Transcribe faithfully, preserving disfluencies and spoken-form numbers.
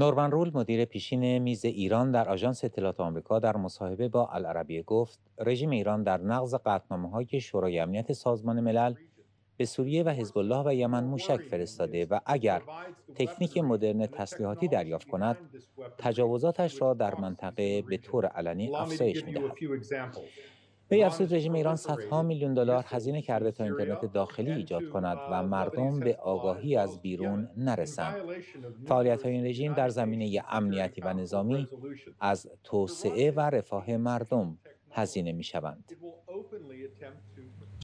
نورمن رول مدیر پیشین میز ایران در آژانس اطلاعات آمریکا در مصاحبه با العربیه گفت رژیم ایران در نقض قطعنامه‌های شورای امنیت سازمان ملل به سوریه و حزب الله و یمن موشک فرستاده و اگر تکنیک مدرن تسلیحاتی دریافت کند تجاوزاتش را در منطقه به طور علنی افزایش می‌دهد. به افزود رژیم ایران صدها میلیون دلار هزینه کرده تا اینترنت داخلی ایجاد کند و مردم به آگاهی از بیرون نرسند. فعالیت‌های این رژیم در زمینه امنیتی و نظامی از توسعه و رفاه مردم هزینه می‌شوند.